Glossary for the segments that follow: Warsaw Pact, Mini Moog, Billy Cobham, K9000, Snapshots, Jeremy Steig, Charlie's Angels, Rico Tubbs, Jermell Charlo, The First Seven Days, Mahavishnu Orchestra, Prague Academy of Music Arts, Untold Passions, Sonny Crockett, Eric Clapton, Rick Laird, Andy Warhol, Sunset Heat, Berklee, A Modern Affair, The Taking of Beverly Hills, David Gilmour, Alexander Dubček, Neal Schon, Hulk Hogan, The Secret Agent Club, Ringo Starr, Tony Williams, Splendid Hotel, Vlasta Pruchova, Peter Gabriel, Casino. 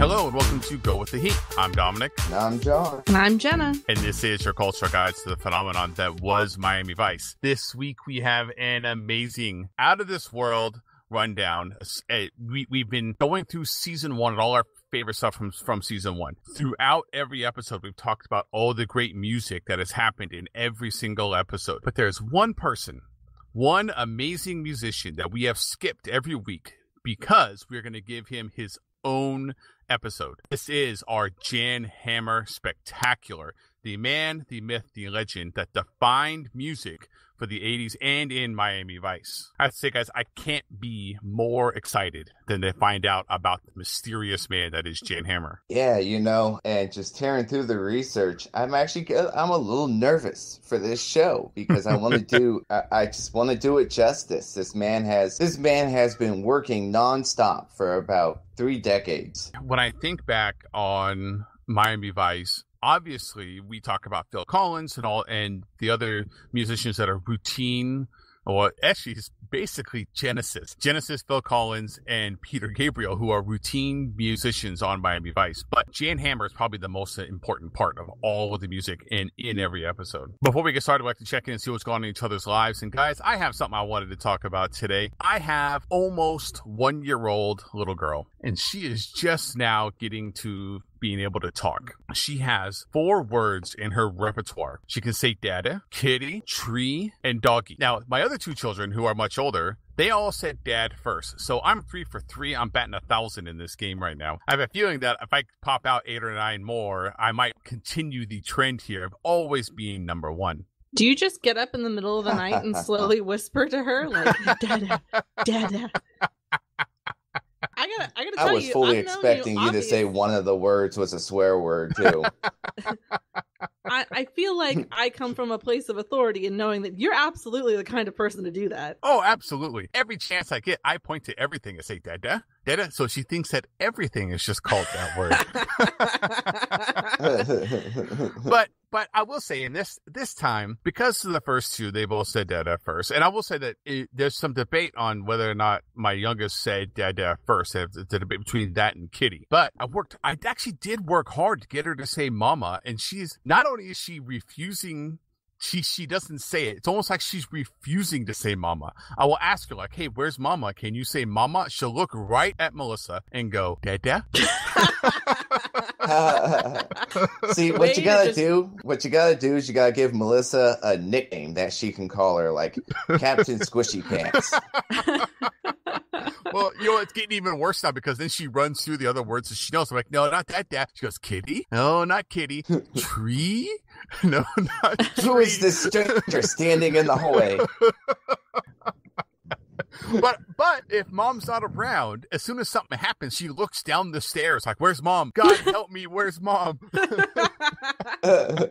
Hello and welcome to Go With The Heat. I'm Dominic. And I'm John. And I'm Jenna. And this is your cultural guides to the phenomenon that was Miami Vice. This week we have an amazing, out of this world rundown. We've been going through season one and all our favorite stuff from season one. Throughout every episode, we've talked about all the great music that has happened in every single episode. But there's one person, one amazing musician that we have skipped every week because we're going to give him his own episode. This is our Jan Hammer Spectacular. The man, the myth, the legend that defined music for the 80s and in Miami Vice. I have to say, guys, I can't be more excited than to find out about the mysterious man that is Jan Hammer. Yeah, you know, and just tearing through the research, I'm a little nervous for this show because I want to do it justice. This man has been working nonstop for about 3 decades. When I think back on Miami Vice, obviously, we talk about Phil Collins and the other musicians that are routine, or actually it's basically Genesis, Phil Collins, and Peter Gabriel, who are routine musicians on Miami Vice. But Jan Hammer is probably the most important part of all of the music in every episode. Before we get started, I'd like to check in and see what's going on in each other's lives. And guys, I have something I wanted to talk about today. I have almost 1-year-old little girl, and she is just now getting to being able to talk. She has 4 words in her repertoire. She can say dada, kitty, tree, and doggy. Now, my other 2 children, who are much older, they all said dad first. So I'm 3 for 3. I'm batting 1,000 in this game right now. I have a feeling that if I pop out 8 or 9 more, I might continue the trend here of always being number one. Do you just get up in the middle of the night and slowly whisper to her, like, dada, dada? I gotta tell you, I was fully expecting you to say one of the words was a swear word, too. I feel like I come from a place of authority and knowing that you're absolutely the kind of person to do that. Oh, absolutely. Every chance I get, I point to everything and say, dada, dada. So she thinks that everything is just called that word. But I will say in this time, because of the first 2, they both said dada first. And I will say that there's some debate on whether or not my youngest said dada first. There's a debate between that and kitty. But I actually did work hard to get her to say mama. And she's not only is she refusing, she doesn't say it. It's almost like she's refusing to say mama. I will ask her, like, hey, where's mama? Can you say mama? She'll look right at Melissa and go, dada. See, what you gotta do is you gotta give Melissa a nickname that she can call her, like Captain Squishy Pants. Well, you know, it's getting even worse now because then she runs through the other words that she knows. I'm like, no, not that, dad. She goes, kitty? No, not kitty. Tree? No, not tree. Who is this stranger standing in the hallway? But if mom's not around, as soon as something happens, she looks down the stairs like, where's mom? God help me, where's mom? All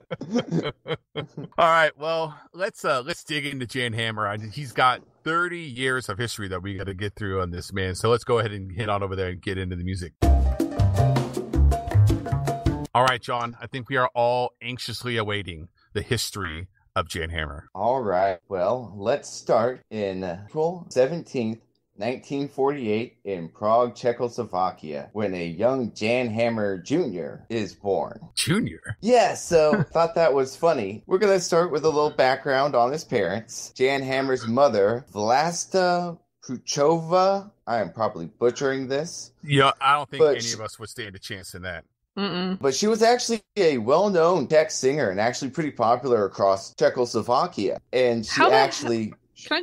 right, well, let's dig into Jan Hammer. He's got 30 years of history that we got to get through on this man. So let's go ahead and head on over there and get into the music. All right, John, I think we are all anxiously awaiting the history of Jan Hammer. All right. Well, let's start in April 17th, 1948 in Prague, Czechoslovakia, when a young Jan Hammer Jr. is born. Junior? Yeah, so thought that was funny. We're going to start with a little background on his parents. Jan Hammer's mother, Vlasta Pruchova. I am probably butchering this. Yeah, I don't think any of us would stand a chance in that. Mm-mm. But she was actually a well-known Czech singer and actually pretty popular across Czechoslovakia. And she Can I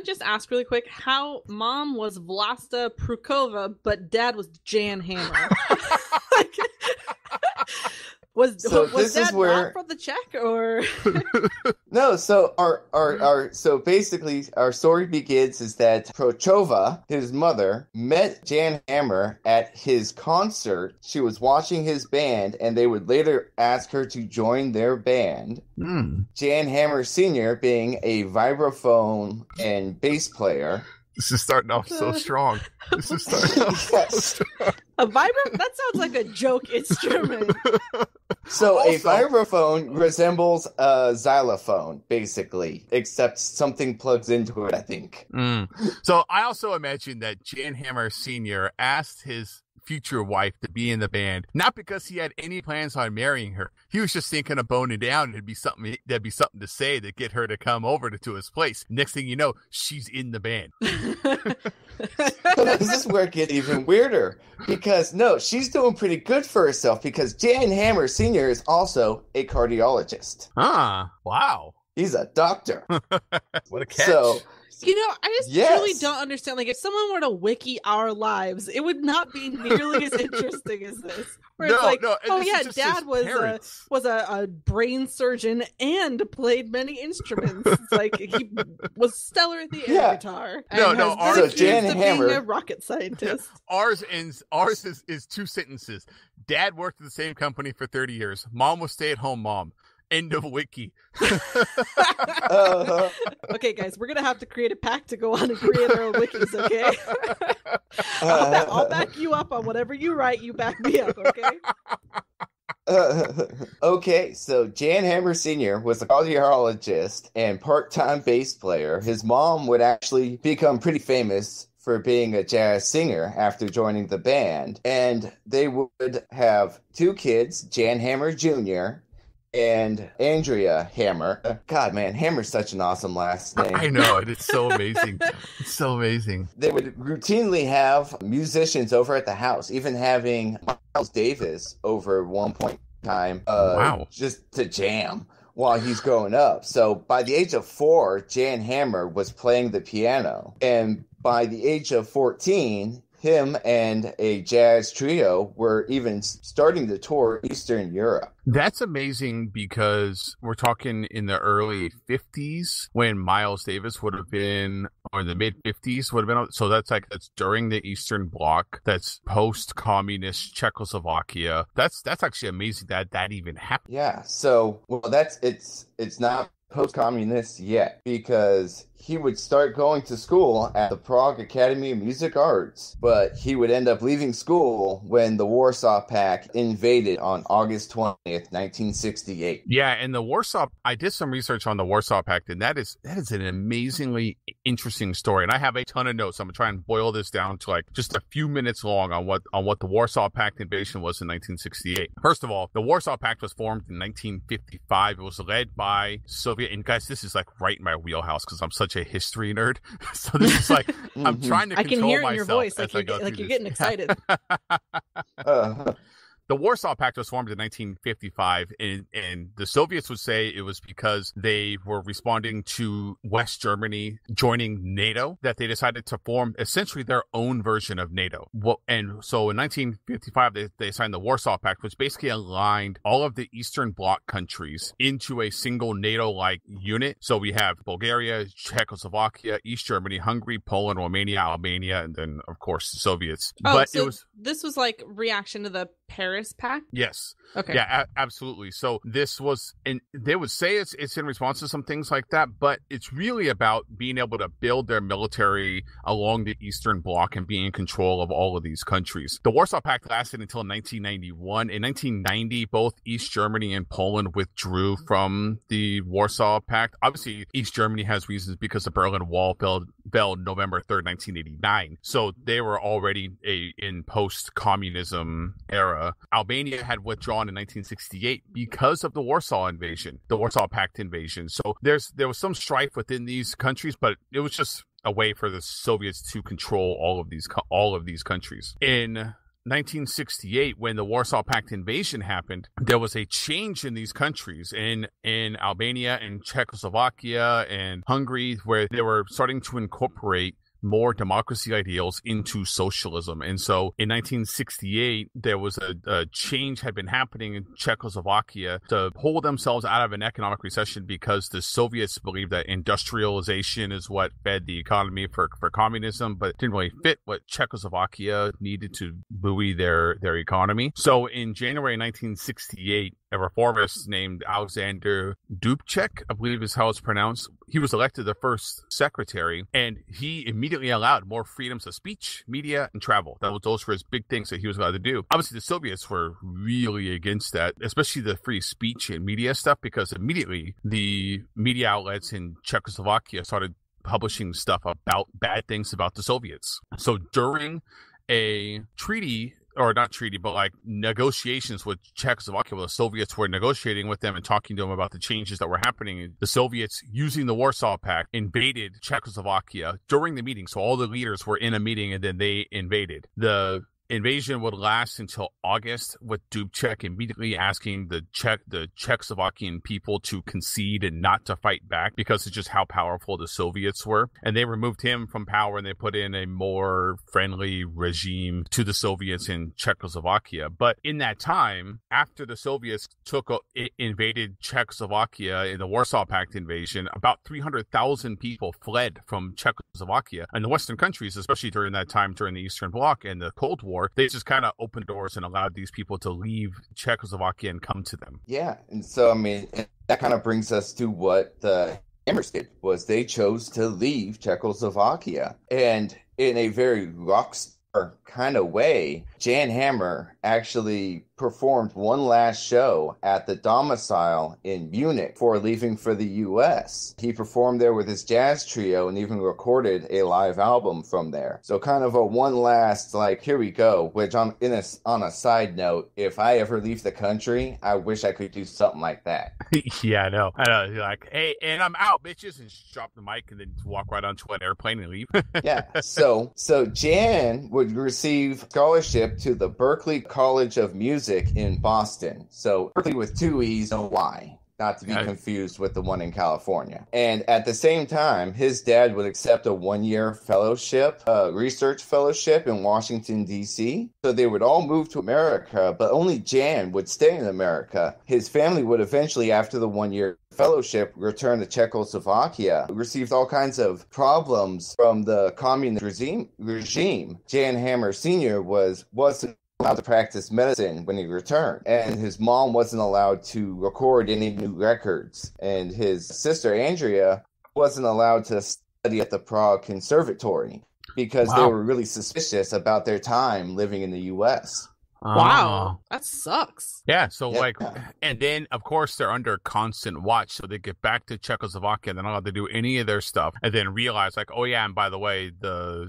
just ask really quick how mom was Vlasta Pruchova, but dad was Jan Hammer? Was that mom from the Czech or? No, so our story begins is that Pruchova, his mother, met Jan Hammer at his concert. She was watching his band, and they would later ask her to join their band. Mm. Jan Hammer Sr. being a vibraphone and bass player. This is starting off so strong. A vibraphone? That sounds like a joke instrument. So also, a vibraphone resembles a xylophone, basically, except something plugs into it, I think. Mm. So I also imagine that Jan Hammer Sr. asked his future wife to be in the band, not because he had any plans on marrying her. He was just thinking of boning down. There'd be something to say to get her to come over to his place. Next thing you know, she's in the band. So this is where it gets even weirder, because no, she's doing pretty good for herself, because Jan Hammer Sr. is also a cardiologist. Ah, wow. He's a doctor. What a catch. So, you know, I just really don't understand. Like, if someone were to wiki our lives, it would not be nearly as interesting as this. Where Dad was a brain surgeon and played many instruments. It's like, he was stellar at the air guitar. Ours is a rocket scientist. Yeah. Ours is two sentences. Dad worked at the same company for 30 years. Mom was stay-at-home mom. End of wiki. Okay, guys, we're gonna have to create a pact to go on and create our own wikis, okay? I'll back you up on whatever you write, you back me up, okay? Okay, so Jan Hammer Sr. was a cardiologist and part-time bass player. His mom would actually become pretty famous for being a jazz singer after joining the band. And they would have two kids, Jan Hammer Jr., and Andrea Hammer. God, man, Hammer's such an awesome last name. I know, it's so amazing. It's so amazing. They would routinely have musicians over at the house, even having Miles Davis over at one point in time, just to jam while he's growing up. So by the age of 4, Jan Hammer was playing the piano. And by the age of 14... him and a jazz trio were even starting to tour Eastern Europe. That's amazing, because we're talking in the early 50s when Miles Davis would have been, or the mid 50s would have been. So that's during the Eastern Bloc. That's post-communist Czechoslovakia. That's actually amazing that even happened. Yeah. So it's not post-communist yet, because he would start going to school at the Prague Academy of Music Arts, but he would end up leaving school when the Warsaw Pact invaded on August 20th, 1968. Yeah, and I did some research on the Warsaw Pact, and that is an amazingly interesting story. And I have a ton of notes. I'm going to try and boil this down to like just a few minutes long on what the Warsaw Pact invasion was in 1968. First of all, the Warsaw Pact was formed in 1955. It was led by Soviet, and guys, this is like right in my wheelhouse because I'm such a history nerd, so this is like I'm trying to control myself. I can hear in your voice, you're getting excited. The Warsaw Pact was formed in 1955, and the Soviets would say it was because they were responding to West Germany joining NATO that they decided to form essentially their own version of NATO. Well, and so in 1955, they signed the Warsaw Pact, which basically aligned all of the Eastern Bloc countries into a single NATO-like unit. So we have Bulgaria, Czechoslovakia, East Germany, Hungary, Poland, Romania, Albania, and then, of course, the Soviets. This was like reaction to the Paris Pact? Yes. Okay. Yeah, absolutely. So this was, and they would say it's in response to some things like that, but it's really about being able to build their military along the Eastern Bloc and being in control of all of these countries. The Warsaw Pact lasted until 1991. In 1990, both East Germany and Poland withdrew from the Warsaw Pact. Obviously, East Germany has reasons because the Berlin Wall fell November 3rd, 1989. So they were already in post-communism era. Albania had withdrawn in 1968 because of the Warsaw invasion, the Warsaw Pact invasion. So there was some strife within these countries, but it was just a way for the Soviets to control all of these countries. In 1968, when the Warsaw Pact invasion happened, there was a change in these countries, in Albania and Czechoslovakia and Hungary, where they were starting to incorporate more democracy ideals into socialism. And so in 1968, there was a change had been happening in Czechoslovakia to pull themselves out of an economic recession, because the Soviets believed that industrialization is what fed the economy for communism, but didn't really fit what Czechoslovakia needed to buoy their economy. So in January 1968, a reformist named Alexander Dubček, I believe is how it's pronounced, he was elected the first secretary, and he immediately allowed more freedoms of speech, media, and travel. Those were his big things that he was allowed to do. Obviously, the Soviets were really against that, especially the free speech and media stuff, because immediately the media outlets in Czechoslovakia started publishing stuff about bad things about the Soviets. So during a treaty or not treaty, but like negotiations with Czechoslovakia. Well, the Soviets were negotiating with them and talking to them about the changes that were happening. The Soviets, using the Warsaw Pact, invaded Czechoslovakia during the meeting. So all the leaders were in a meeting and then they invaded. The invasion would last until August, with Dubček immediately asking the Czechoslovakian people to concede and not to fight back because it's just how powerful the Soviets were. And they removed him from power and they put in a more friendly regime to the Soviets in Czechoslovakia. But in that time, after the Soviets invaded Czechoslovakia in the Warsaw Pact invasion, about 300,000 people fled from Czechoslovakia and the Western countries, especially during that time during the Eastern Bloc and the Cold War. They just kind of opened doors and allowed these people to leave Czechoslovakia and come to them. Yeah, and so I mean that kind of brings us to what the Hammers did, was they chose to leave Czechoslovakia, and in a very rock star kind of way, Jan Hammer actually performed one last show at the domicile in Munich before leaving for the U.S. He performed there with his jazz trio and even recorded a live album from there. So kind of a one last, like, here we go, which on a side note, if I ever leave the country, I wish I could do something like that. Yeah, I know. I know. You're like, hey, and I'm out, bitches, and drop the mic and then walk right onto an airplane and leave. Yeah. So Jan would receive scholarship to the Berklee College of Music in Boston. So Berklee with two E's, no Y, not to be confused with the one in California. And at the same time, his dad would accept a one-year fellowship, research fellowship in Washington, D.C. So they would all move to America, but only Jan would stay in America. His family would eventually, after the one-year fellowship, returned to Czechoslovakia, received all kinds of problems from the communist regime. Jan Hammer Sr. wasn't allowed to practice medicine when he returned, and his mom wasn't allowed to record any new records, and his sister Andrea wasn't allowed to study at the Prague Conservatory because they were really suspicious about their time living in the U.S. Wow, that sucks. Yeah, so like, and then of course they're under constant watch, so they get back to Czechoslovakia and they're not allowed to do any of their stuff, and then realize like, oh yeah, and by the way, the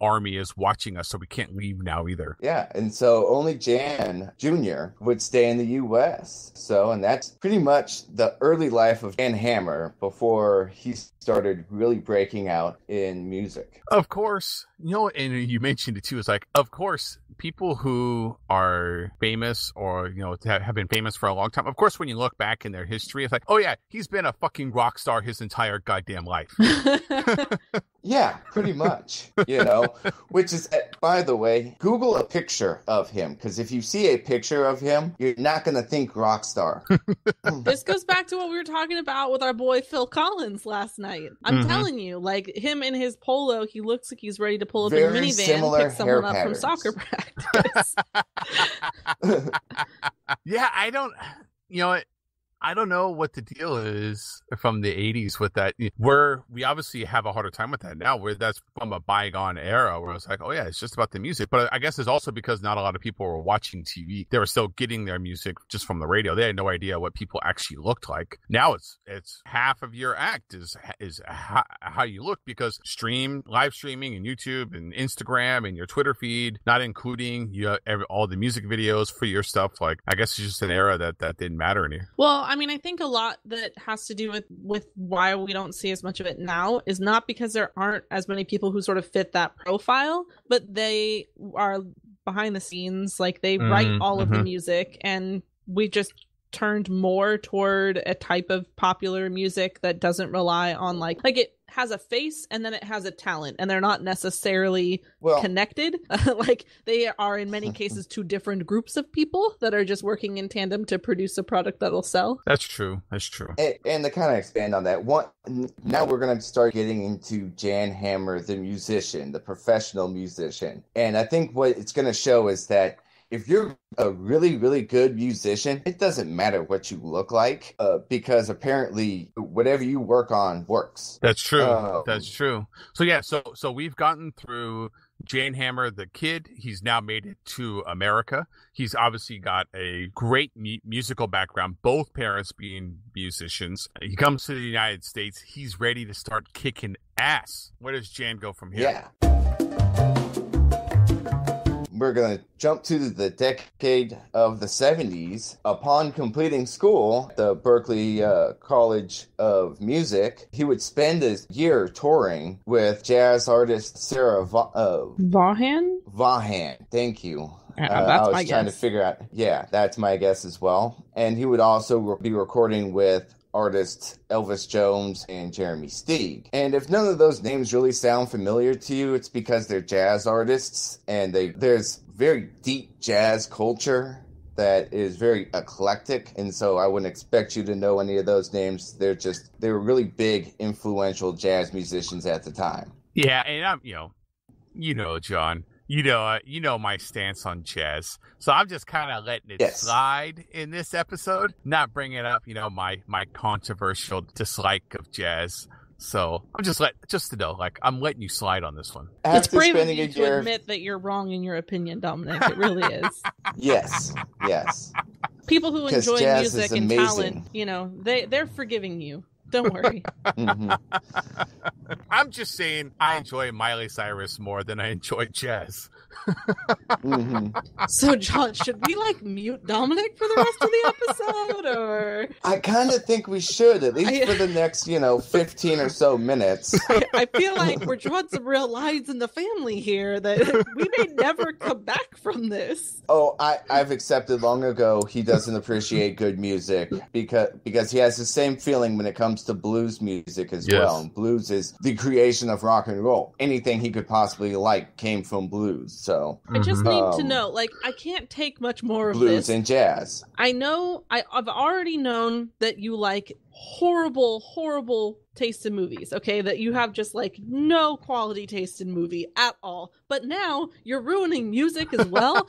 army is watching us, so we can't leave now either. Yeah, and so only Jan Jr. would stay in the U.S. So, and that's pretty much the early life of Jan Hammer before he started really breaking out in music. Of course, you know, and you mentioned it too, it's like, of course, people who are famous or, you know, have been famous for a long time, of course, when you look back in their history, it's like, oh yeah, he's been a fucking rock star his entire goddamn life. Yeah, pretty much, you know, which is, by the way, Google a picture of him, because if you see a picture of him, you're not going to think rock star. This goes back to what we were talking about with our boy Phil Collins last night. I'm telling you, like, him in his polo, he looks like he's ready to pull up in a minivan and pick someone up from soccer practice. Yeah, I don't know what the deal is from the 80s with that. We obviously have a harder time with that now, where that's from a bygone era where it's like, oh yeah, it's just about the music. But I guess it's also because not a lot of people were watching TV. They were still getting their music just from the radio. They had no idea what people actually looked like. Now it's half of your act is how you look, because live streaming and YouTube and Instagram and your Twitter feed, not including all the music videos for your stuff. Like, I guess it's just an era that didn't matter anymore. Well, I mean, I think a lot that has to do with why we don't see as much of it now is not because there aren't as many people who sort of fit that profile, but they are behind the scenes. Like, they write all of the music, and we just turned more toward a type of popular music that doesn't rely on like it has a face and then it has a talent, and they're not necessarily connected. Like, they are in many cases two different groups of people that are just working in tandem to produce a product that'll sell. That's true. And to kind of expand on that one, now we're going to start getting into Jan Hammer, the musician, the professional musician. And I think what it's going to show is that if you're a really, really good musician, it doesn't matter what you look like, because apparently whatever you work on works. That's true. That's true. So yeah, so we've gotten through Jan Hammer, the kid. He's now made it to America. He's obviously got a great musical background, both parents being musicians. He comes to the United States. He's ready to start kicking ass. Where does Jan go from here? Yeah. We're going to jump to the decade of the 70s. Upon completing school at the Berklee College of Music, he would spend a year touring with jazz artist Sarah Vaughan? Vaughan, thank you. I was trying to figure out. Yeah, that's my guess as well. And he would also be recording with artists Elvis Jones and Jeremy Steig. And if none of those names really sound familiar to you, it's because they're jazz artists, and there's very deep jazz culture that is very eclectic, and so I wouldn't expect you to know any of those names. They were really big, influential jazz musicians at the time. Yeah, and I'm, John, my stance on jazz. So I'm just kind of letting it slide in this episode, not bringing up, my controversial dislike of jazz. So I'm I'm letting you slide on this one. It's brave of you to admit that you're wrong in your opinion, Dominic. It really is. Yes. People who enjoy music and talent, they're forgiving you. Don't worry. Mm-hmm. I'm just saying I enjoy Miley Cyrus more than I enjoy jazz. Mm-hmm. So, John, should we mute Dominic for the rest of the episode? Or I kind of think we should, at least for the next, 15 or so minutes. I feel like we're drawing some real lines in the family here that we may never come back from this. Oh, I've accepted long ago he doesn't appreciate good music because he has the same feeling when it comes to blues music as well. And blues is the creation of rock and roll. Anything he could possibly like came from blues. So I just need to know, I can't take much more of blues and jazz. I know I've already known that you like horrible taste in movies, okay? That you have just no quality taste in movie at all. But now you're ruining music as well.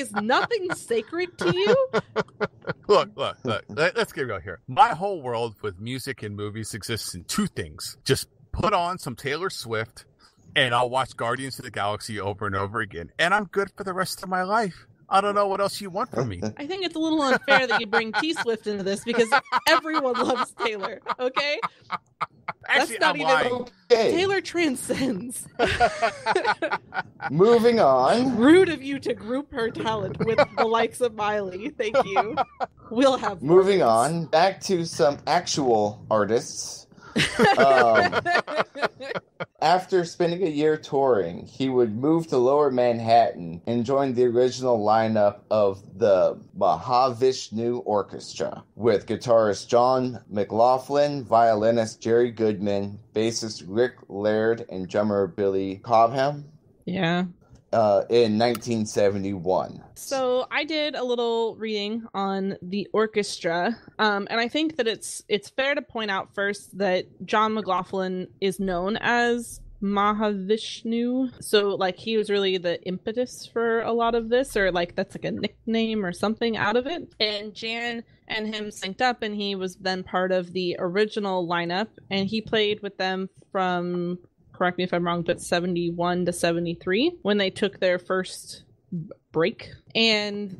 Is nothing sacred to you? Look. Let's get real here. My whole world with music and movies exists in two things. Just put on some Taylor Swift and I'll watch Guardians of the Galaxy over and over again. And I'm good for the rest of my life. I don't know what else you want from me. I think it's a little unfair that you bring T-Swift into this because everyone loves Taylor, okay? Actually, Taylor transcends. Moving on. Rude of you to group her talent with the likes of Miley. Thank you. We'll have Moving words. On, back to some actual artists. After spending a year touring, he would move to Lower Manhattan and join the original lineup of the Mahavishnu Orchestra with guitarist John McLaughlin, violinist Jerry Goodman, bassist Rick Laird, and drummer Billy Cobham. Yeah. In 1971. So I did a little reading on the orchestra, and I think that it's fair to point out first that John McLaughlin is known as Mahavishnu. So he was really the impetus for a lot of this, or that's a nickname or something out of it. And Jan and him synced up, and he was then part of the original lineup, and he played with them from, correct me if I'm wrong, but 71 to 73 when they took their first break. And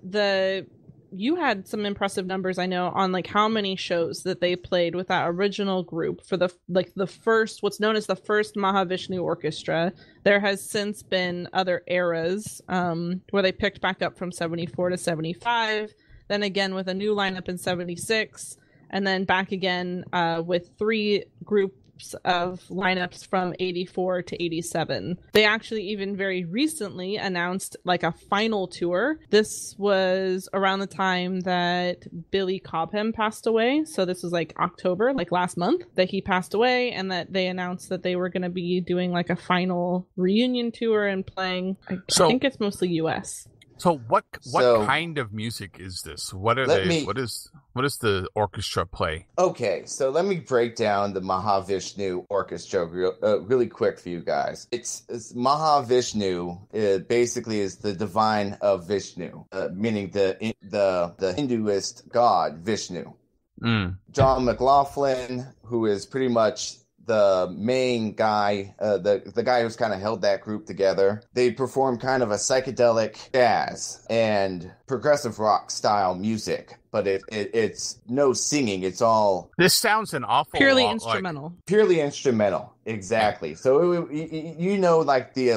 you had some impressive numbers, I know, on how many shows that they played with that original group for what's known as the first Mahavishnu Orchestra. There has since been other eras where they picked back up from 74 to 75, then again with a new lineup in 76, and then back again with three groups of lineups from 84 to 87. They actually even very recently announced a final tour. This was around the time that Billy Cobham passed away. So this was October, last month that he passed away, and that they announced that they were going to be doing a final reunion tour and playing, I think it's mostly US. So what kind of music is this? What does the orchestra play? Okay, so let me break down the Mahavishnu Orchestra really quick for you guys. It's Mahavishnu basically is the divine of Vishnu, meaning the Hinduist god Vishnu. John McLaughlin, who is pretty much the main guy, the guy who's kind of held that group together, they performed kind of a psychedelic jazz and progressive rock style music. But it's no singing. It's all... This sounds an awful lot instrumental. Like, purely instrumental. Exactly. So, you know, like the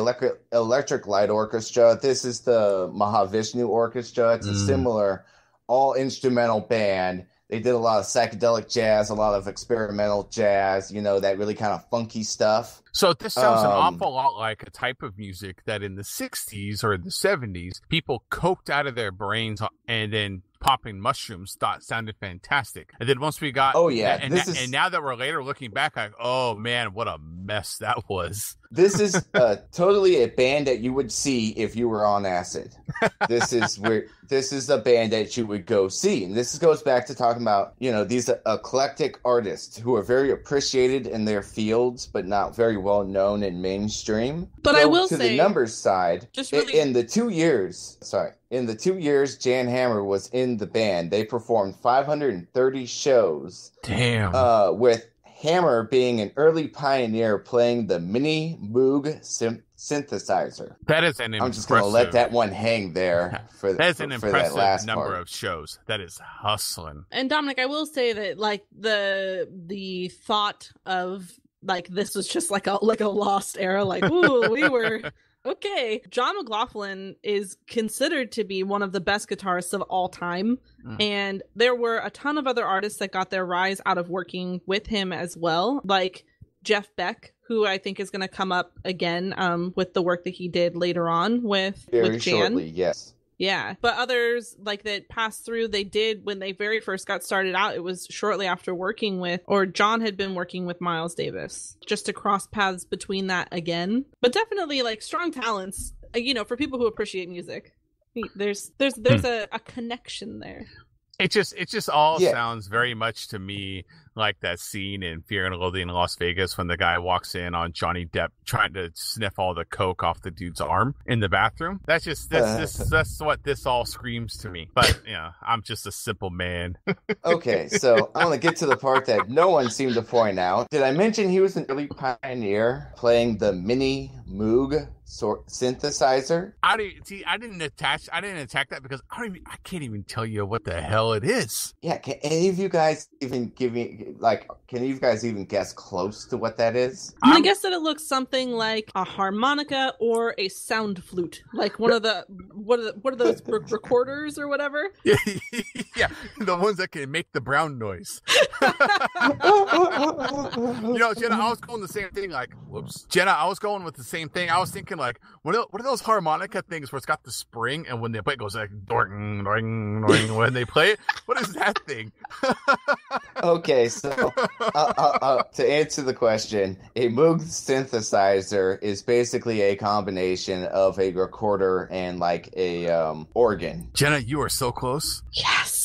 Electric Light Orchestra. This is the Mahavishnu Orchestra. It's a similar all-instrumental band. They did a lot of psychedelic jazz, a lot of experimental jazz, you know, that really kind of funky stuff. So this sounds an awful lot like a type of music that in the 60s or the 70s, people coked out of their brains and then... popping mushrooms thought sounded fantastic, and then once we got and now that we're later looking back, like, oh man, what a mess that was. This is totally a band that you would see if you were on acid. This is a band that you would go see, and this goes back to talking about, you know, these eclectic artists who are very appreciated in their fields but not very well known and mainstream. But so I will say, the numbers side, just really... In the 2 years Jan Hammer was in the band, they performed 530 shows. Damn. With Hammer being an early pioneer playing the Mini Moog synthesizer. That is an impressive... I'm just going to let that one hang there for that is an impressive number of shows. That is hustling. And Dominic, I will say that, like, the thought of, like, this was just like a lost era, like, ooh, we were... Okay, John McLaughlin is considered to be one of the best guitarists of all time, and there were a ton of other artists that got their rise out of working with him as well, like Jeff Beck, who I think is going to come up again with the work that he did later on with Jan. Shortly, yes. Yeah, but others like that passed through, they did when they very first got started out. It was shortly after working with, or John had been working with Miles Davis, just to cross paths between that again. But definitely like strong talents, you know, for people who appreciate music. There's a connection there. It just all sounds very much to me like that scene in Fear and Loathing in Las Vegas when the guy walks in on Johnny Depp trying to sniff all the coke off the dude's arm in the bathroom. That's just that's what this all screams to me. But you know, I'm just a simple man. Okay, so I want to get to the part that no one seemed to point out. Did I mention he was an early pioneer playing the Mini Moog synthesizer? I didn't attack that because I can't even tell you what the hell it is. Yeah, can any of you guys even give me can you guys even guess close to what that is? I'm gonna guess that it looks something like a harmonica or a sound flute, like one of the what are those recorders or whatever? Yeah, the ones that can make the brown noise. You know, Jenna, I was going the same thing. Like, whoops, Jenna, I was going with the same thing. I was thinking, like, what are those harmonica things where it's got the spring and when they play it goes like doing, doing, doing when they play it? What is that thing? Okay, so to answer the question, a Moog synthesizer is basically a combination of a recorder and like a organ. Jenna, you are so close. Yes.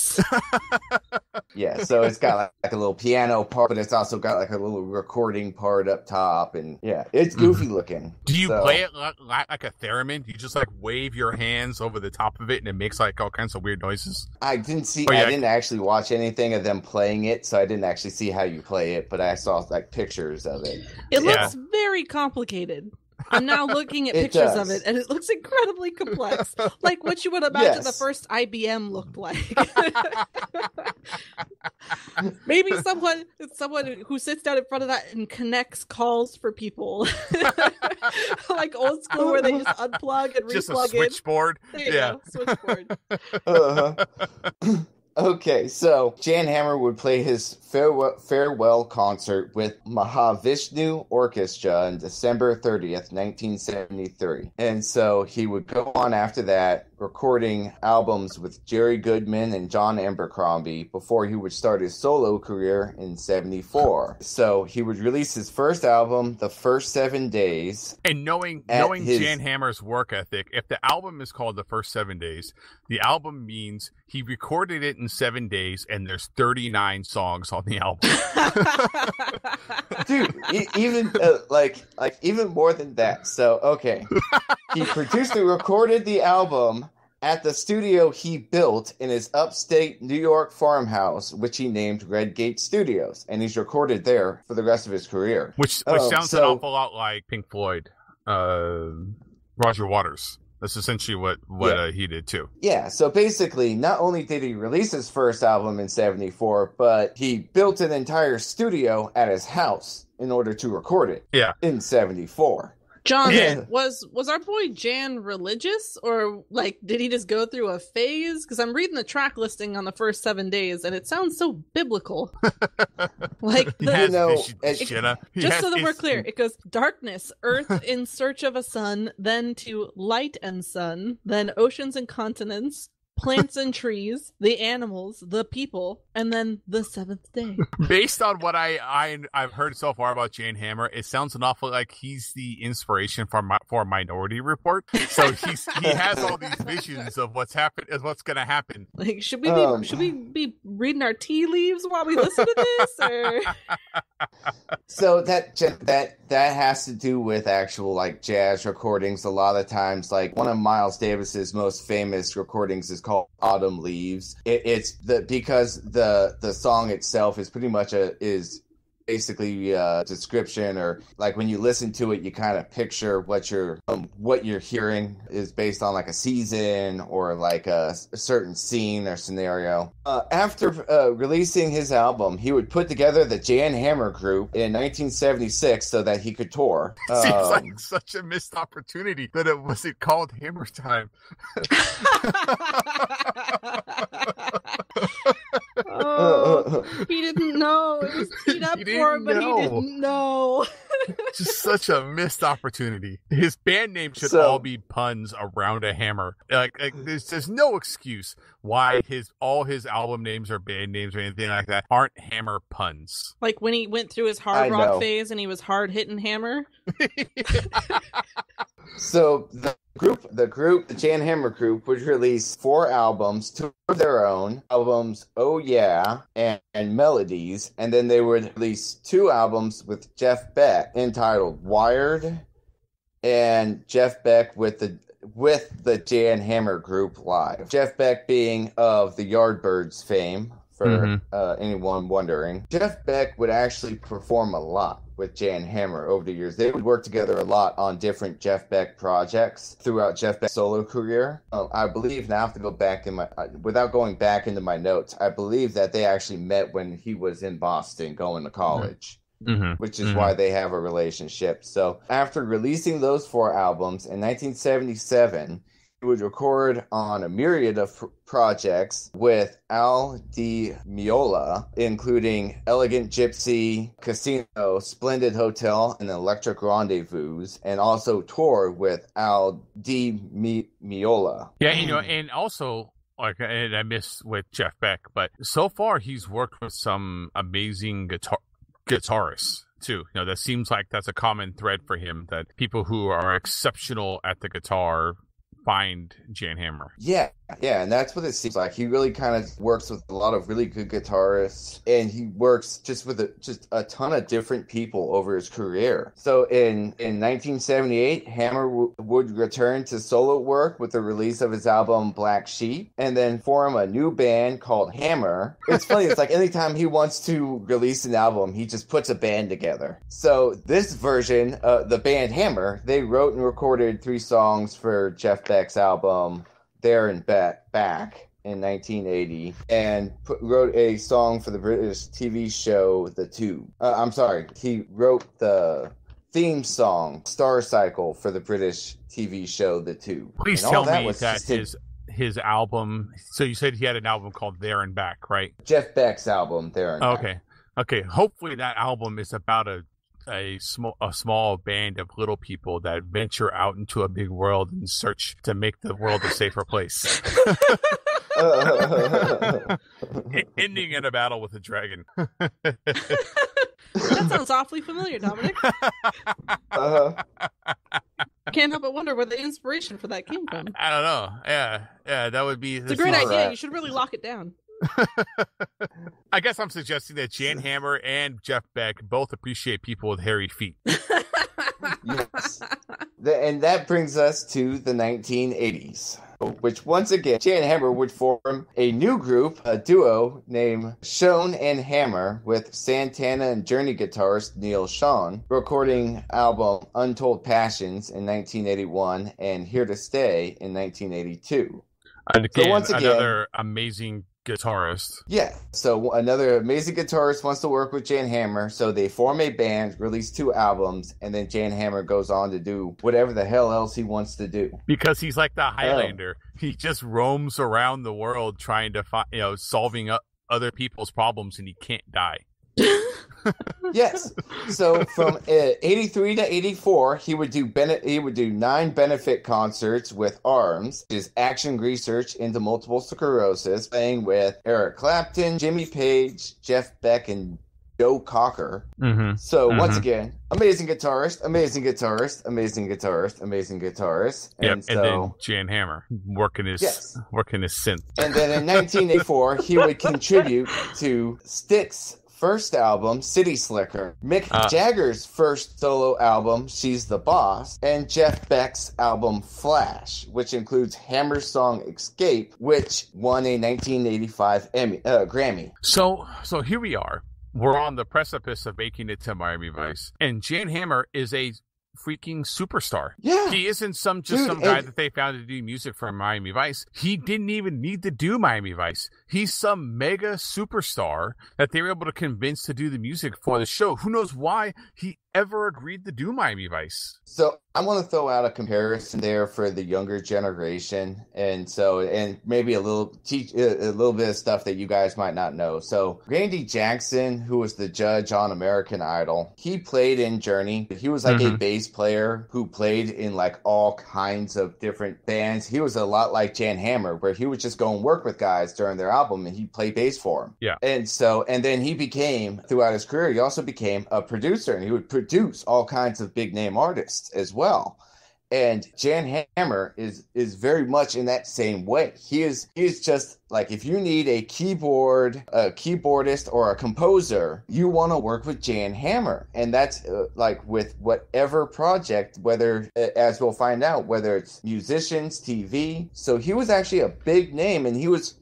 Yeah, so it's got like a little piano part, but it's also got like a little recording part up top, and yeah, it's goofy looking. Do you play it like a theremin? Do you just like wave your hands over the top of it and it makes like all kinds of weird noises? I didn't actually watch anything of them playing it, so I didn't actually see how you play it, but I saw like pictures of it. It looks very complicated. I'm now looking at pictures of it, and it looks incredibly complex, like what you would imagine the first IBM looked like. Maybe someone who sits down in front of that and connects calls for people, like old school, where they just unplug and replug it. Just a switchboard. Switchboard. Uh-huh. Okay, so Jan Hammer would play his farewell concert with Mahavishnu Orchestra on December 30th, 1973. And so he would go on after that, recording albums with Jerry Goodman and John Abercrombie before he would start his solo career in 74. So he would release his first album, The First 7 Days. And knowing Jan Hammer's work ethic, if the album is called The First 7 Days, the album means he recorded it in 7 days, and there's 39 songs on the album. Dude, even more than that. So, okay. He produced and recorded the album at the studio he built in his upstate New York farmhouse, which he named Red Gate Studios, and he's recorded there for the rest of his career. Which sounds an awful lot like Pink Floyd, Roger Waters. That's essentially what he did too. Yeah, so basically, not only did he release his first album in '74, but he built an entire studio at his house in order to record it. Yeah, in '74. John, was our boy Jan religious, or like did he just go through a phase? Because I'm reading the track listing on the first 7 days, and it sounds so biblical. Like the, just so that we're clear, it goes darkness, earth in search of a sun, then to light and sun, then oceans and continents, plants and trees, the animals, the people, and then the seventh day. Based on what I've heard so far about Jan Hammer, it sounds an awful like he's the inspiration for Minority Report. So he has all these visions of what's happened and what's going to happen. Like, should we be reading our tea leaves while we listen to this? Or... So that has to do with actual like jazz recordings. A lot of times, like one of Miles Davis's most famous recordings is called Autumn Leaves. It's because the song itself is pretty much basically description, or like when you listen to it you kind of picture what you're hearing is based on like a season or like a certain scene or scenario. After releasing his album, he would put together the Jan Hammer Group in 1976 so that he could tour. Seems like such a missed opportunity that it wasn't called Hammer Time. He didn't know. It was teed up for him, but he didn't know. Just such a missed opportunity. His band name should all be puns around a hammer. Like there's no excuse why all his album names or band names or anything like that aren't hammer puns. Like when he went through his hard rock phase and he was hard hitting hammer. So the Jan Hammer Group, would release 4 albums, 2 of their own albums, Oh Yeah and Melodies, and then they would release 2 albums with Jeff Beck entitled Wired, and Jeff Beck with the Jan Hammer Group Live. Jeff Beck being of the Yardbirds fame, for anyone wondering. Jeff Beck would actually perform a lot with Jan Hammer over the years. They would work together a lot on different Jeff Beck projects throughout Jeff Beck's solo career. I believe, now I have to go back in my, without going back into my notes, I believe that they actually met when he was in Boston going to college. Mm-hmm. Which is why they have a relationship. So after releasing those 4 albums in 1977, he would record on a myriad of projects with Al Di Miola, including Elegant Gypsy, Casino, Splendid Hotel, and Electric Rendezvous, and also tour with Al Di Miola. Yeah, and also... and I missed with Jeff Beck, but so far he's worked with some amazing guitarists too. That seems like that's a common thread for him, that people who are exceptional at the guitar find Jan Hammer. Yeah, and that's what it seems like. He really kind of works with a lot of really good guitarists, and he works just with a ton of different people over his career. So in 1978, Hammer would return to solo work with the release of his album Black Sheep, and then form a new band called Hammer. It's funny, it's like anytime he wants to release an album, he just puts a band together. So this version, the band Hammer, they wrote and recorded 3 songs for Jeff Beck's album There and Back in 1980, and wrote a song for the British TV show The Tube. He wrote the theme song Star Cycle for the British TV show The Tube. Please tell me that is his album. So you said he had an album called There and Back, right? Jeff Beck's album There and Back. Okay. Hopefully that album is about a small band of little people that venture out into a big world and search to make the world a safer place. Ending in a battle with a dragon. That sounds awfully familiar, Dominic. Can't help but wonder where the inspiration for that came from. I don't know. Yeah, that would be... It's a great idea. Right. You should really lock it down. I guess I'm suggesting that Jan Hammer and Jeff Beck both appreciate people with hairy feet. Yes. And that brings us to the 1980s. which once again, Jan Hammer would form a new group, a duo named Schoen and Hammer, with Santana and Journey guitarist Neal Schon, recording album Untold Passions in 1981 and Here to Stay in 1982. And again, so once again, another amazing guitarist. Yeah, so another amazing guitarist wants to work with Jan Hammer, so they form a band, release two albums, and then Jan Hammer goes on to do whatever the hell else he wants to do. Because he's like the Highlander. Oh. He just roams around the world trying to find, you know, solving other people's problems, and he can't die. Yes. So from 83 to 84, he would do 9 benefit concerts with ARMS, his action research into multiple sclerosis, playing with Eric Clapton, Jimmy Page, Jeff Beck, and Joe Cocker. Mm-hmm. So once again, amazing guitarist. And, yep. And then Jan Hammer working his synth. And then in 1984, he would contribute to Styx's first album, City Slicker, Mick Jagger's first solo album, She's the Boss, and Jeff Beck's album Flash, which includes Hammer's song Escape, which won a 1985 Grammy. So here we are. We're on the precipice of making it to Miami Vice, and Jan Hammer is a freaking superstar. Yeah, he isn't some guy that they found to do music for Miami Vice. He didn't even need to do Miami Vice. He's some mega superstar that they were able to convince to do the music for the show. Who knows why he ever agreed to do Miami Vice? So I want to throw out a comparison there for the younger generation, and maybe a little bit of stuff that you guys might not know. So Randy Jackson, who was the judge on American Idol, he played in Journey. He was like a bass player who played in like all kinds of different bands. He was a lot like Jan Hammer, where he would just go and work with guys during their album and he'd play bass for them. Yeah, and then he became, throughout his career, he also became a producer, and he would produce all kinds of big name artists as well. And Jan Hammer is very much in that same way. He is just like, if you need a keyboardist or a composer, you want to work with Jan Hammer. And that's like with whatever project, whether, as we'll find out, whether it's musicians, TV. So he was actually a big name, and he was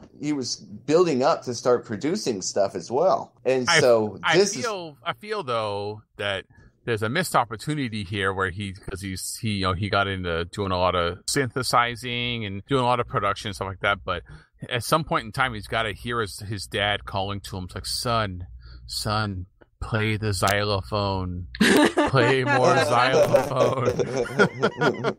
building up to start producing stuff as well. And so I feel though that there's a missed opportunity here where he got into doing a lot of synthesizing and doing a lot of production and stuff like that. But at some point in time, he's got to hear his dad calling to him. It's like, son, play the xylophone, play more xylophone.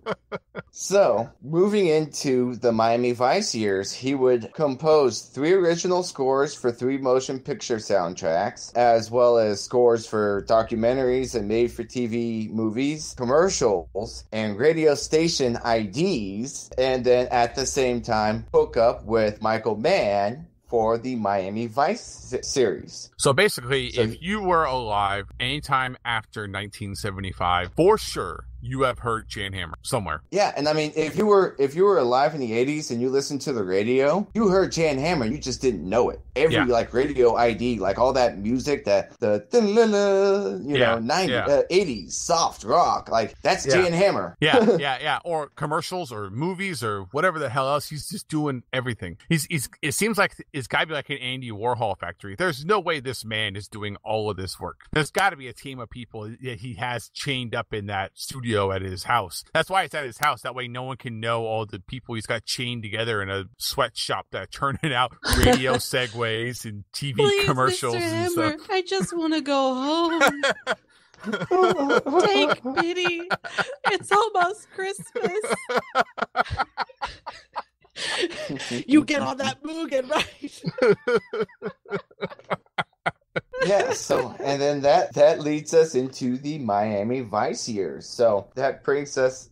So, moving into the Miami Vice years, he would compose 3 original scores for 3 motion picture soundtracks, as well as scores for documentaries and made-for-TV movies, commercials, and radio station IDs, and then at the same time hook up with Michael Mann for the Miami Vice series. So basically, if you were alive anytime after 1975, for sure you have heard Jan Hammer somewhere. Yeah, and I mean, if you were alive in the 80s and you listened to the radio, you heard Jan Hammer, you just didn't know it. Like radio ID, like all that music, that the you know 90s, 80s soft rock, like that's Jan Hammer. Yeah, or commercials or movies or whatever the hell else. He's just doing everything. He's it seems like it's got to be like an Andy Warhol factory. There's no way this man is doing all of this work. There's got to be a team of people that he has chained up in that studio at his house. That's why it's at his house. That way no one can know all the people he's got chained together in a sweatshop that turning out radio segues and TV commercials and stuff. I just want to go home. Take pity. It's almost Christmas. You get on that Moog and right. Yeah, so, and then that leads us into the Miami Vice years. So that brings us,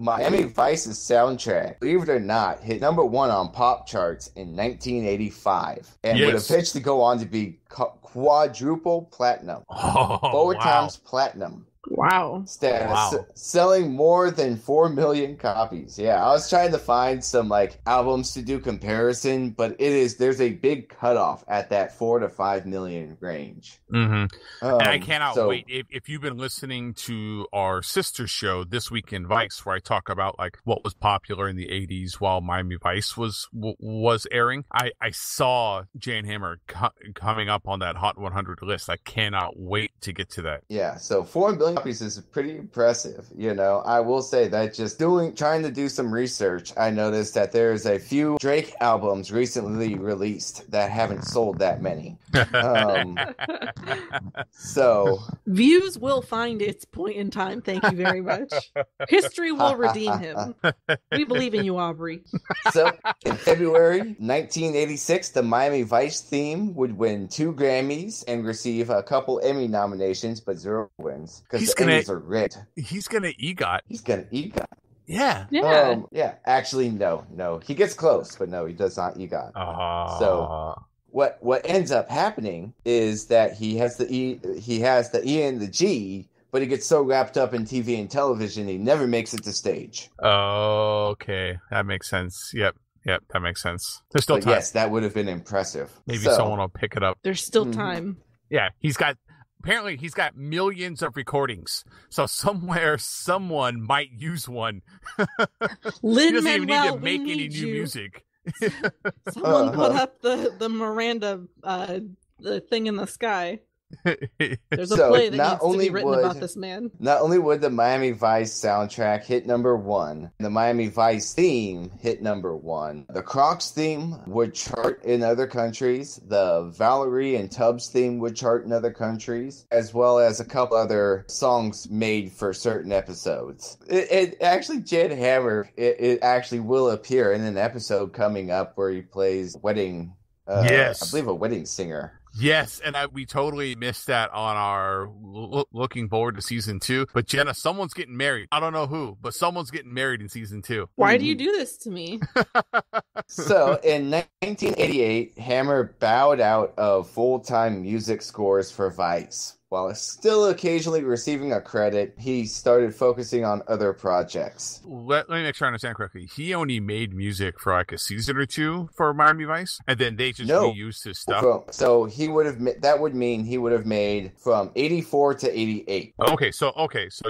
Miami Vice's soundtrack, believe it or not, hit number 1 on pop charts in 1985. And would have pitched to go on to be quadruple platinum. Oh, 4 times platinum. Wow. Selling more than 4 million copies. Yeah, I was trying to find some like albums to do comparison, but there's a big cutoff at that 4 to 5 million range. Mm-hmm. And I cannot wait. If you've been listening to our sister show This Week in Vice, where I talk about like what was popular in the 80s while Miami Vice was airing, I saw Jan Hammer coming up on that Hot 100 list. I cannot wait to get to that. Yeah, so 4 million copies is pretty impressive. You know, I will say that just trying to do some research, I noticed that there's a few Drake albums recently released that haven't sold that many. So views will find its point in time. Thank you very much. History will redeem him. We believe in you, Aubrey. So in February 1986, the Miami Vice theme would win 2 Grammys and receive a couple Emmy nominations, but 0 wins. Because the Emmys are rigged. He's going to EGOT. Yeah. Yeah. Actually, no. He gets close, but no, he does not EGOT. So what ends up happening is that he has the E and the G, but he gets so wrapped up in TV and television, he never makes it to stage. Oh, okay. That makes sense. Yep, that makes sense. There's still time. Yes, that would have been impressive. Maybe someone will pick it up. There's still time. Yeah, apparently he's got millions of recordings. So somewhere someone might use one. Lin-Manuel, he doesn't even need to make any new music. Someone put up the Miranda the thing in the sky. There's a play that needs to be written about this man. Not only would the Miami Vice soundtrack hit number 1, the Miami Vice theme hit number 1. The Crocs theme would chart in other countries. The Valerie and Tubbs theme would chart in other countries, as well as a couple other songs made for certain episodes. Jan Hammer actually will appear in an episode coming up where he plays a wedding singer. Yes, and we totally missed that on our looking forward to season 2. But Jenna, someone's getting married. I don't know who, but someone's getting married in season 2. Why do you do this to me? So in 1988, Hammer bowed out of full-time music scores for Vice. While still occasionally receiving a credit, he started focusing on other projects. Let me make sure I understand correctly. He only made music for like a season or 2 for Miami Vice, and then they just reused his stuff. So he would have made from 84 to 88. Okay, so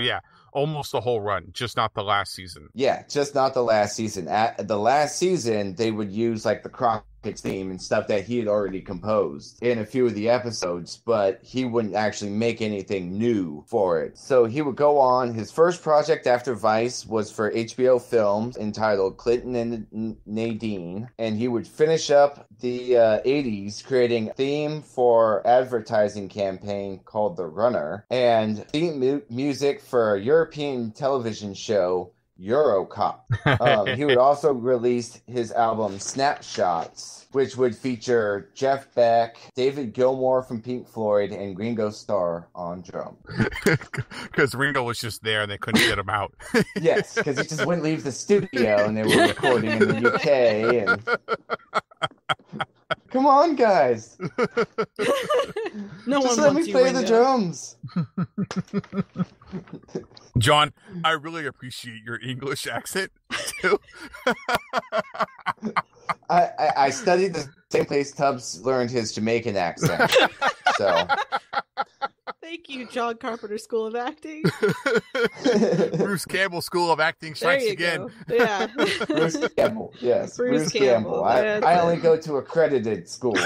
yeah. Almost the whole run, just not the last season. Yeah, just not the last season. At the last season, they would use like the Crockett's theme and stuff that he had already composed in a few of the episodes, but he wouldn't actually make anything new for it. So he would go on. His first project after Vice was for HBO Films entitled Clinton and Nadine, and he would finish up the 80s creating a theme for advertising campaign called The Runner and theme music for Europe. European television show Eurocop. He would also release his album Snapshots, which would feature Jeff Beck, David Gilmour from Pink Floyd, and Ringo Starr on drum. Because Ringo was just there and they couldn't get him out. Yes, because he just wouldn't leave the studio and they were recording in the UK. And come on, guys. Just let me play the drums. John, I really appreciate your English accent, too. I studied the same place Tubbs learned his Jamaican accent. So... Thank you, John Carpenter School of Acting. Bruce Campbell School of Acting strikes again. Go. Yeah. Bruce Campbell, yes. Bruce Campbell. I only go to accredited schools.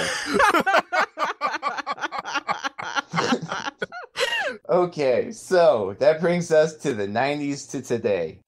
Okay, so that brings us to the 90s to today.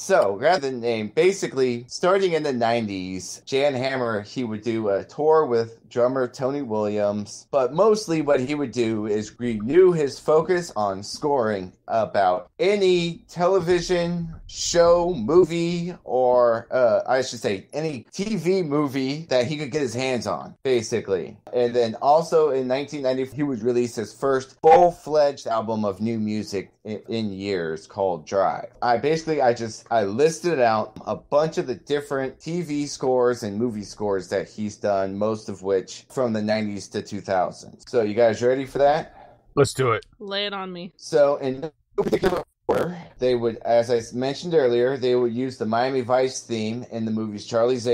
So, rather than name, basically, starting in the 90s, Jan Hammer, he would do a tour with drummer Tony Williams, but mostly what he would do is renew his focus on scoring about any television show, movie, or I should say any TV movie that he could get his hands on, basically. And then also in 1990, he would release his first full-fledged album of new music in years called Drive. I listed out a bunch of the different TV scores and movie scores that he's done, most of which from the 90s to 2000. So you guys ready for that? Let's do it. Lay it on me. So in no particular order, they would, as I mentioned earlier, they would use the Miami Vice theme in the movies Charlie's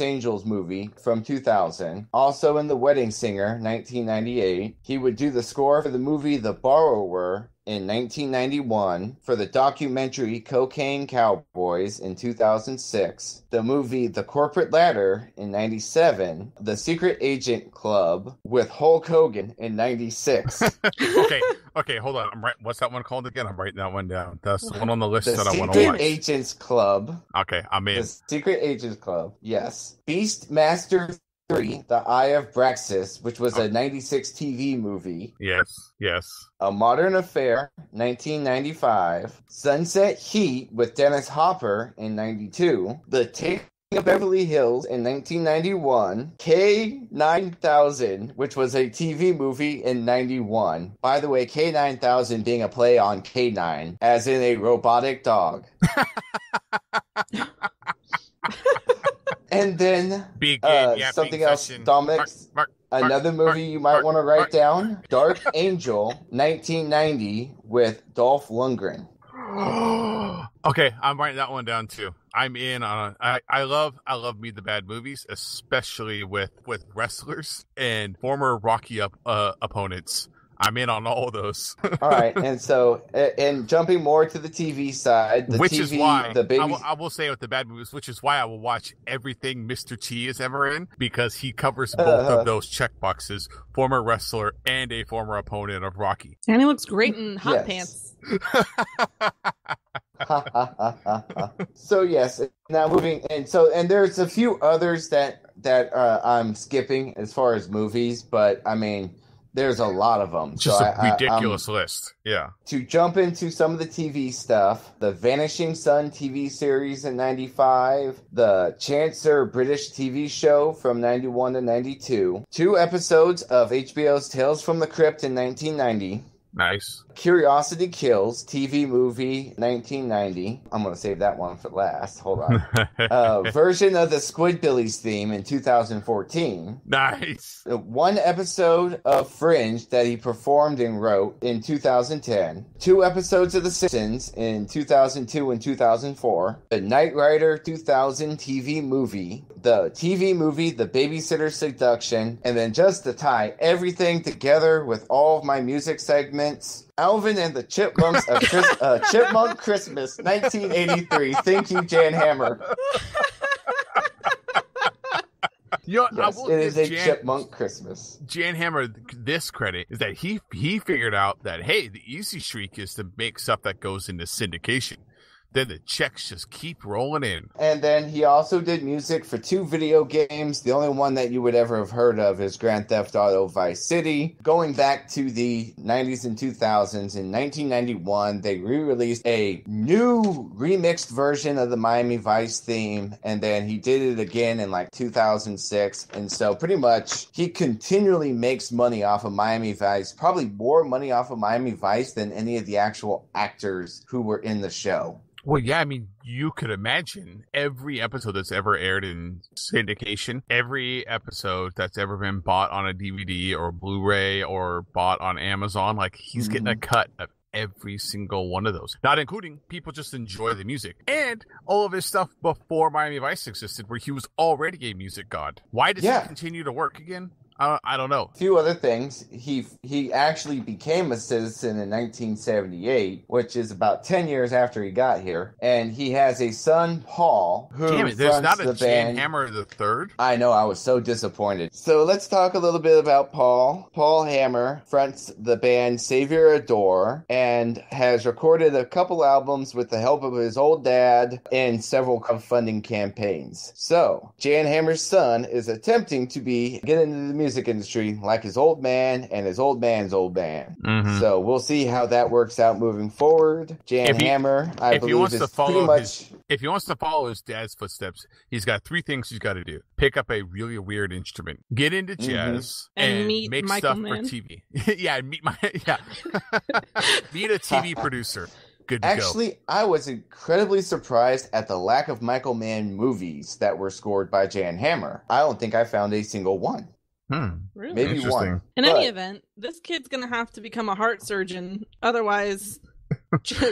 Angels movie from 2000. Also in The Wedding Singer, 1998. He would do the score for the movie The Borrower in 1991, for the documentary Cocaine Cowboys in 2006, the movie The Corporate Ladder in 97, The Secret Agent Club with Hulk Hogan in 96. Okay, hold on. What's that one called again? I'm writing that one down. That's the one on the list that I want to watch. The Secret Agents Club. Okay, I'm in. The Secret Agents Club, yes. Beastmaster 3, The Eye of Braxis, which was a 96 TV movie. Yes. A Modern Affair, 1995. Sunset Heat with Dennis Hopper in 92. The Taking of Beverly Hills in 1991. K9000, which was a TV movie in 91. By the way, K9000 being a play on K9, as in a robotic dog. And then something else, Dominic, another movie you might want to write down, Dark Angel, 1990, with Dolph Lundgren. Okay, I'm writing that one down too. I'm in on it. I love Meet the Bad movies, especially with wrestlers and former Rocky opponents. I'm in on all of those. All right, and so jumping more to the TV side, I will say with the bad movies, which is why I will watch everything Mr. T is ever in, because he covers both of those checkboxes: former wrestler and a former opponent of Rocky. And he looks great in hot pants. So yes, now moving, and there's a few others that I'm skipping as far as movies, but I mean, there's a lot of them. Just a ridiculous list. Yeah. To jump into some of the TV stuff, the Vanishing Sun TV series in 95, the Chancer British TV show from 91 to 92, 2 episodes of HBO's Tales from the Crypt in 1990. Nice. Curiosity Kills TV movie 1990. I'm going to save that one for last. Hold on. Version of the Squidbillies theme in 2014. Nice. One episode of Fringe that he performed and wrote in 2010. 2 episodes of The Simpsons in 2002 and 2004. The Knight Rider 2000 TV movie. The TV movie The Babysitter Seduction. And then just to tie everything together with all of my music segments, Alvin and the Chipmunks of Chipmunk Christmas 1983. Thank you, Jan Hammer. It is a Chipmunk Christmas. Jan Hammer, this credit is that he figured out that, hey, the easy streak is to make stuff that goes into syndication. Then the checks just keep rolling in. And then he also did music for 2 video games. The only one that you would ever have heard of is Grand Theft Auto Vice City. Going back to the 90s and 2000s, in 1991, they re-released a new remixed version of the Miami Vice theme. And then he did it again in like 2006. And so pretty much he continually makes money off of Miami Vice, probably more money off of Miami Vice than any of the actual actors who were in the show. Well, yeah, I mean, you could imagine every episode that's ever aired in syndication, every episode that's ever been bought on a DVD or Blu-ray or bought on Amazon, like he's getting a cut of every single one of those, not including people just enjoy the music and all of his stuff before Miami Vice existed, where he was already a music god. Why does he continue to work again? I don't know. A few other things. He actually became a citizen in 1978, which is about 10 years after he got here. And he has a son, Paul, who runs the band. Damn it, there's not a Jan Hammer the Third? I know, I was so disappointed. So let's talk a little bit about Paul. Paul Hammer fronts the band Savior Adore and has recorded a couple albums with the help of his old dad and several crowdfunding campaigns. So, Jan Hammer's son is attempting to get into the music industry like his old man and his old man's old man. So we'll see how that works out moving forward. Jan Hammer, I believe, is pretty much... If he wants to follow his dad's footsteps, he's got 3 things he's got to do. Pick up a really weird instrument, get into jazz, and make Michael stuff Mann. For TV. Meet a TV producer. Actually, I was incredibly surprised at the lack of Michael Mann movies that were scored by Jan Hammer. I don't think I found a single one. Really? Maybe one. In any event, this kid's going to have to become a heart surgeon. Otherwise, first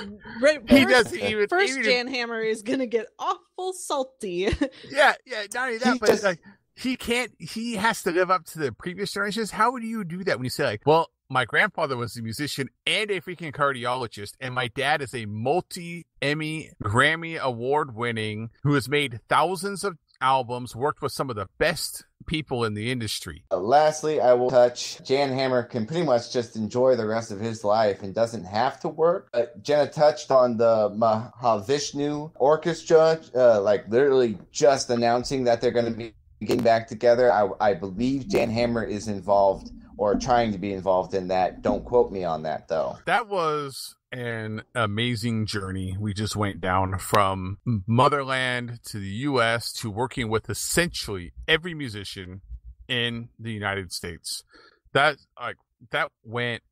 Jan Hammer is going to get awful salty. Yeah, yeah. Not only that, but it's like, he can't, he has to live up to the previous generations. How would you do that when you say, like, well, my grandfather was a musician and a freaking cardiologist, and my dad is a multi-Emmy, Grammy award-winning, who has made thousands of albums, worked with some of the best people in the industry. Lastly, I will touch, Jan Hammer can pretty much just enjoy the rest of his life and doesn't have to work. Jenna touched on the Mahavishnu Orchestra, like literally just announcing that they're going to be getting back together. I believe Jan Hammer is involved or trying to be involved in that. Don't quote me on that, though. That was an amazing journey we just went down, from motherland to the U.S. to working with essentially every musician in the United States. That, like, that went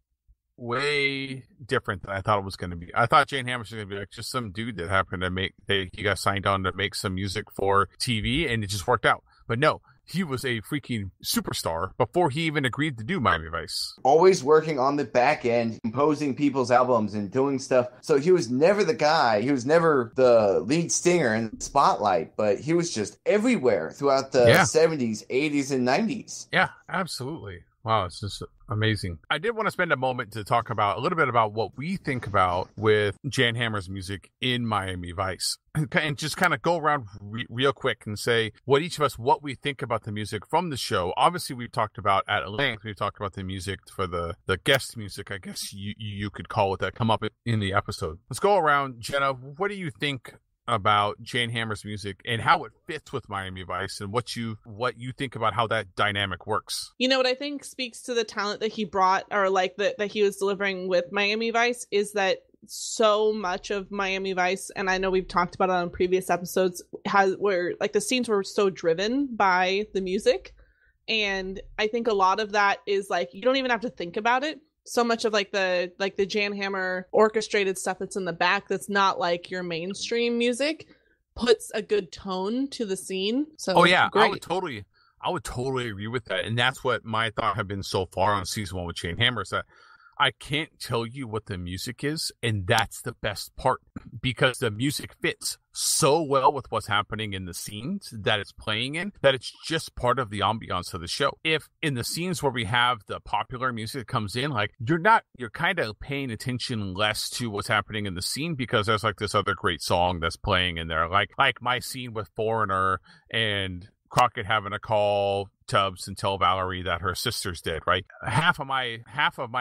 way different than I thought it was going to be. I thought Jan Hammer was going to be like just some dude that happened to make, he got signed on to make some music for TV and it just worked out. But no, he was a freaking superstar before he even agreed to do Miami Vice. Always working on the back end, composing people's albums and doing stuff. So he was never the guy. He was never the lead singer in the spotlight, but he was just everywhere throughout the 70s, 80s, and 90s. Yeah, absolutely. Wow, it's just amazing. I did want to spend a moment to talk about a little bit about what we think about with Jan Hammer's music in Miami Vice, and just kind of go around real quick and say what each of us, what we think about the music from the show. Obviously, we've talked about at length, we've talked about the music for the guest music, I guess you could call it, that come up in the episode. Let's go around. Jenna, what do you think about Jan Hammer's music and how it fits with Miami Vice, and what you think about how that dynamic works? You know, what I think speaks to the talent that he brought, or like that he was delivering with Miami Vice, is that so much of Miami Vice, and I know we've talked about it on previous episodes, where like the scenes were so driven by the music. And I think a lot of that is like, you don't even have to think about it. So much of like the Jan Hammer orchestrated stuff that's in the back, that's not like your mainstream music, puts a good tone to the scene. So great. I would totally agree with that. And that's what my thought have been so far on season one with Jan Hammer, is that I can't tell you what the music is, and that's the best part, because the music fits so well with what's happening in the scenes that it's playing in, that it's just part of the ambiance of the show. If in the scenes where we have the popular music comes in, like, you're kind of paying attention less to what's happening in the scene, because there's like this other great song that's playing in there, like my scene with Foreigner and Crockett having a call Tubbs and tell Valerie that her sister's dead, right? Half of my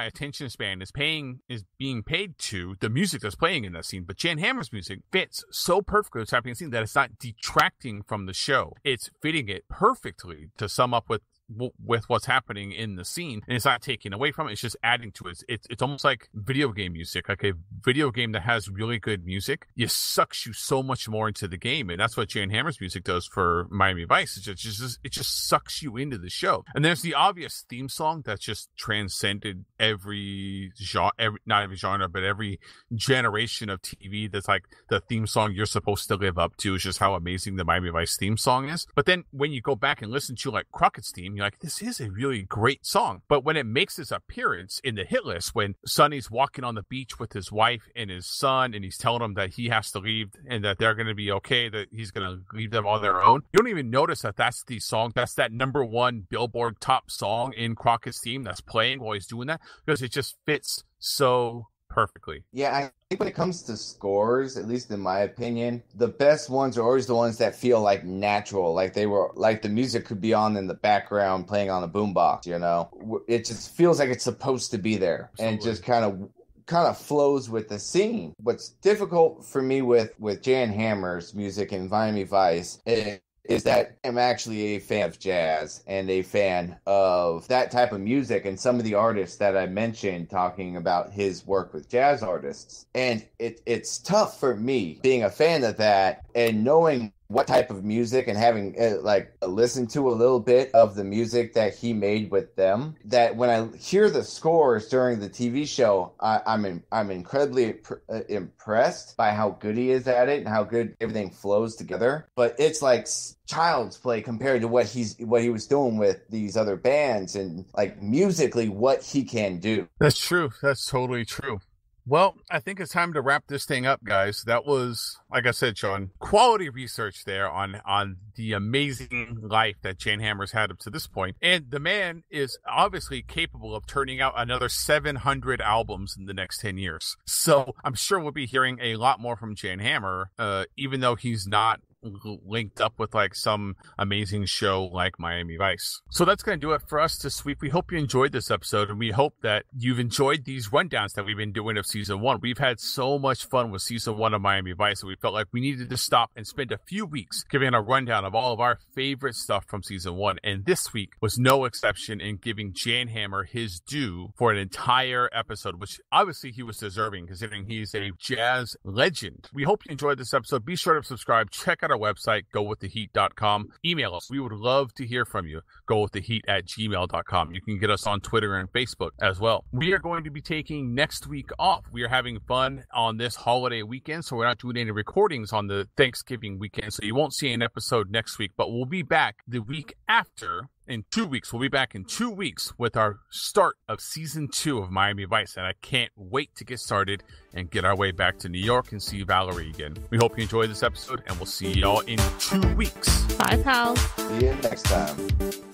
attention span is being paid to the music that's playing in that scene. But Jan Hammer's music fits so perfectly what's happening in the scene that it's not detracting from the show. It's fitting it perfectly to sum up with what's happening in the scene, and it's not taking away from it, it's just adding to it. It's almost like video game music, like a video game that has really good music, it sucks you so much more into the game. And that's what Jan Hammer's music does for Miami Vice. It just sucks you into the show. And there's the obvious theme song that's just transcended every genre, but every generation of TV. That's like the theme song you're supposed to live up to, is just how amazing the Miami Vice theme song is. But then when you go back and listen to like Crockett's theme, like, this is a really great song. But when it makes its appearance in the hit list, when Sonny's walking on the beach with his wife and his son, and he's telling them that he has to leave and that they're going to be okay, that he's going to leave them on their own, you don't even notice that that's the song, that's that #1 Billboard top song in Crockett's theme that's playing while he's doing that, because it just fits so perfectly. Yeah, I think when it comes to scores, at least in my opinion, the best ones are always the ones that feel like natural, like they were, like the music could be on in the background playing on a boombox, you know? It just feels like it's supposed to be there. Absolutely. And just kind of flows with the scene. What's difficult for me with Jan Hammer's music in Miami Vice is that I'm actually a fan of jazz and a fan of that type of music, and some of the artists that I mentioned talking about his work with jazz artists. And it's tough for me, being a fan of that and knowing what type of music, and having like listened to a little bit of the music that he made with them, that when I hear the scores during the TV show, I'm incredibly impressed by how good he is at it and how good everything flows together. But it's like child's play compared to what he was doing with these other bands, and like musically what he can do. That's true. That's totally true. Well, I think it's time to wrap this thing up, guys. That was, like I said, Sean, quality research there on the amazing life that Jan Hammer's had up to this point. And the man is obviously capable of turning out another 700 albums in the next 10 years. So I'm sure we'll be hearing a lot more from Jan Hammer, even though he's not linked up with like some amazing show like Miami Vice. So that's going to do it for us this week. We hope you enjoyed this episode, and we hope that you've enjoyed these rundowns that we've been doing of season one. We've had so much fun with season one of Miami Vice, and we felt like we needed to stop and spend a few weeks giving a rundown of all of our favorite stuff from season one. And this week was no exception in giving Jan Hammer his due for an entire episode, which obviously he was deserving considering he's a jazz legend. We hope you enjoyed this episode. Be sure to subscribe. Check out our website, gowiththeheat.com. Email us. We would love to hear from you. gowiththeheat@gmail.com. You can get us on Twitter and Facebook as well. We are going to be taking next week off. We are having fun on this holiday weekend, so we're not doing any recordings on the Thanksgiving weekend, so you won't see an episode next week, but we'll be back the week after. In 2 weeks, we'll be back in 2 weeks with our start of season 2 of Miami Vice, and I can't wait to get started and get our way back to New York and see Valerie again. We hope you enjoyed this episode, and we'll see y'all in 2 weeks. Bye, pals. See you next time.